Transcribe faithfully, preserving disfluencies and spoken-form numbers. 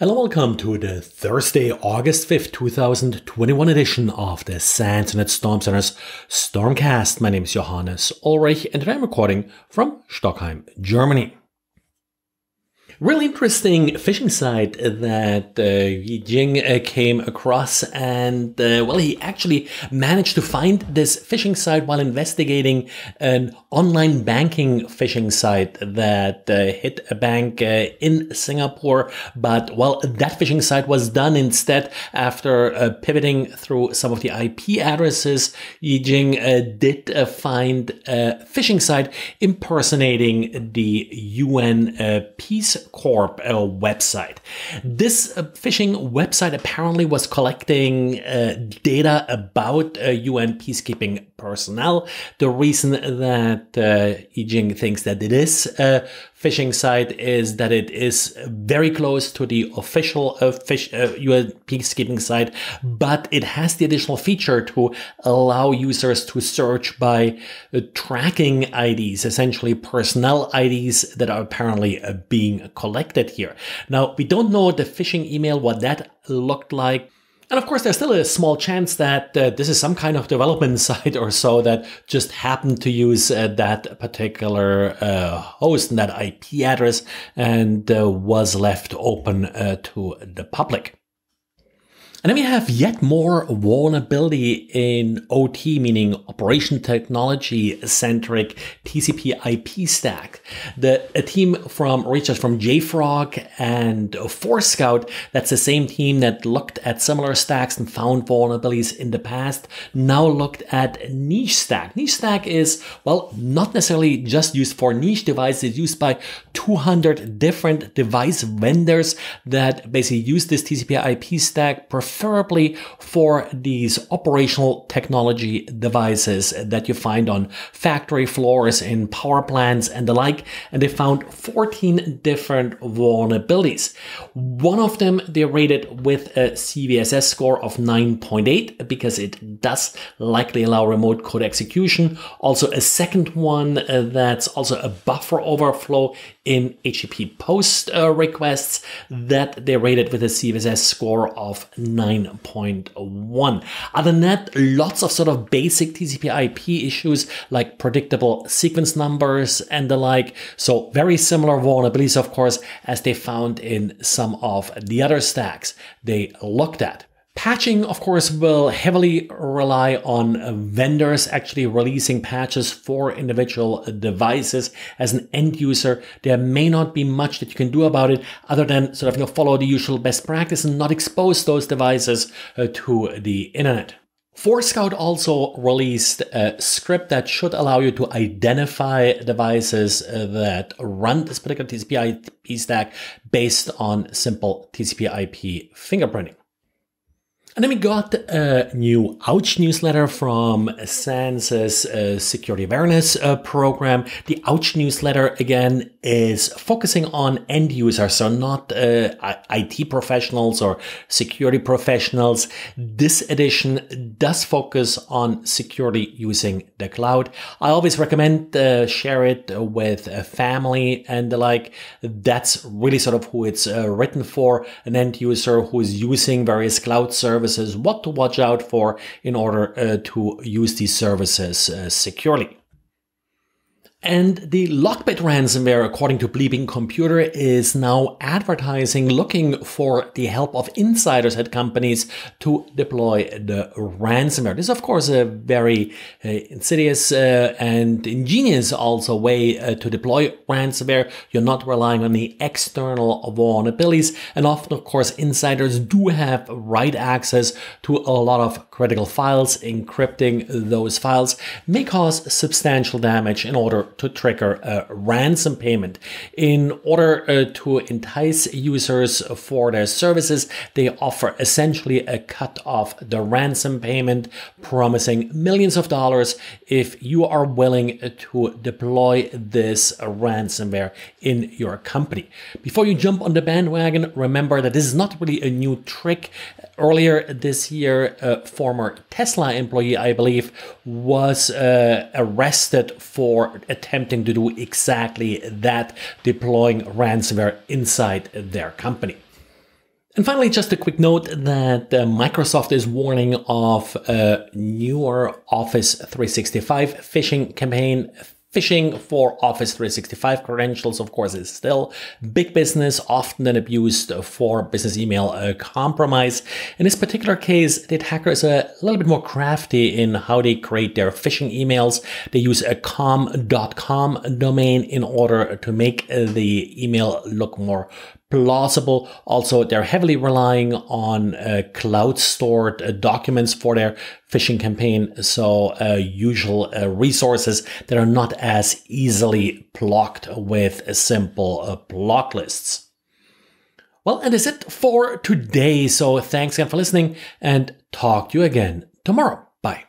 Hello, welcome to the Thursday, August fifth, two thousand twenty-one edition of the Internet Storm Center's Stormcast. My name is Johannes Ulrich and I'm recording from Stockheim, Germany. Really interesting phishing site that uh, Yijing uh, came across, and uh, well, he actually managed to find this phishing site while investigating an online banking phishing site that uh, hit a bank uh, in Singapore. But well, that phishing site was done instead after uh, pivoting through some of the I P addresses. Yijing uh, did uh, find a phishing site impersonating the U N uh, Peace Corp uh, website. This uh, phishing website apparently was collecting uh, data about uh, U N peacekeeping personnel. The reason that uh, Yijing thinks that it is a phishing site is that it is very close to the official uh, fish, uh, U N peacekeeping site, but it has the additional feature to allow users to search by uh, tracking I Ds, essentially personnel I Ds that are apparently uh, being collected here. Now, we don't know the phishing email, what that looked like. And of course, there's still a small chance that uh, this is some kind of development site or so that just happened to use uh, that particular uh, host and that I P address and uh, was left open uh, to the public. And then we have yet more vulnerability in O T, meaning operation technology-centric T C P I P stack. The a team from research from JFrog and Forescout, that's the same team that looked at similar stacks and found vulnerabilities in the past, now looked at Niche stack. Niche stack is, well, not necessarily just used for niche devices. It's used by two hundred different device vendors that basically use this T C P I P stack, preferably for these operational technology devices that you find on factory floors, in power plants and the like. And they found fourteen different vulnerabilities. One of them they rated with a C V S S score of nine point eight because it does likely allow remote code execution. Also a second one uh, that's also a buffer overflow in H T T P post uh, requests that they rated with a C V S S score of nine point one. Other than that, lots of sort of basic T C P I P issues like predictable sequence numbers and the like. So very similar vulnerabilities, of course, as they found in some of the other stacks they looked at. Patching, of course, will heavily rely on vendors actually releasing patches for individual devices. As an end user, there may not be much that you can do about it other than sort of, you know, follow the usual best practice and not expose those devices uh, to the internet. Forescout also released a script that should allow you to identify devices that run this particular T C P I P stack based on simple T C P I P fingerprinting. And then we got a new Ouch newsletter from SANS's uh, Security Awareness uh, Program. The Ouch newsletter, again, is focusing on end users, so not uh, I T professionals or security professionals. This edition does focus on security using the cloud. I always recommend uh, share it with a family and the like. That's really sort of who it's uh, written for, an end user who is using various cloud services. Services, what to watch out for in order uh, to use these services uh, securely. And the LockBit ransomware, according to Bleeping Computer, is now advertising, looking for the help of insiders at companies to deploy the ransomware. This is, of course, a very uh, insidious uh, and ingenious also way uh, to deploy ransomware. You're not relying on the external vulnerabilities. And often, of course, insiders do have write access to a lot of critical files. Encrypting those files may cause substantial damage in order to trigger a ransom payment. In order uh, to entice users for their services, they offer essentially a cut off the ransom payment, promising millions of dollars if you are willing to deploy this ransomware in your company. Before you jump on the bandwagon, remember that this is not really a new trick. Earlier this year, a former Tesla employee, I believe, was uh, arrested for attempting to do exactly that, deploying ransomware inside their company. And finally, just a quick note that uh, Microsoft is warning of a newer Office three sixty-five phishing campaign. Phishing for Office three sixty-five credentials, of course, is still big business, often abused for business email uh, compromise. In this particular case, the hackers are a little bit more crafty in how they create their phishing emails. They use a com dot com domain in order to make the email look more plausible. Also, they're heavily relying on uh, cloud stored uh, documents for their phishing campaign. So uh, usual uh, resources that are not as easily blocked with simple uh, block lists. Well, and that's it for today. So thanks again for listening and talk to you again tomorrow. Bye.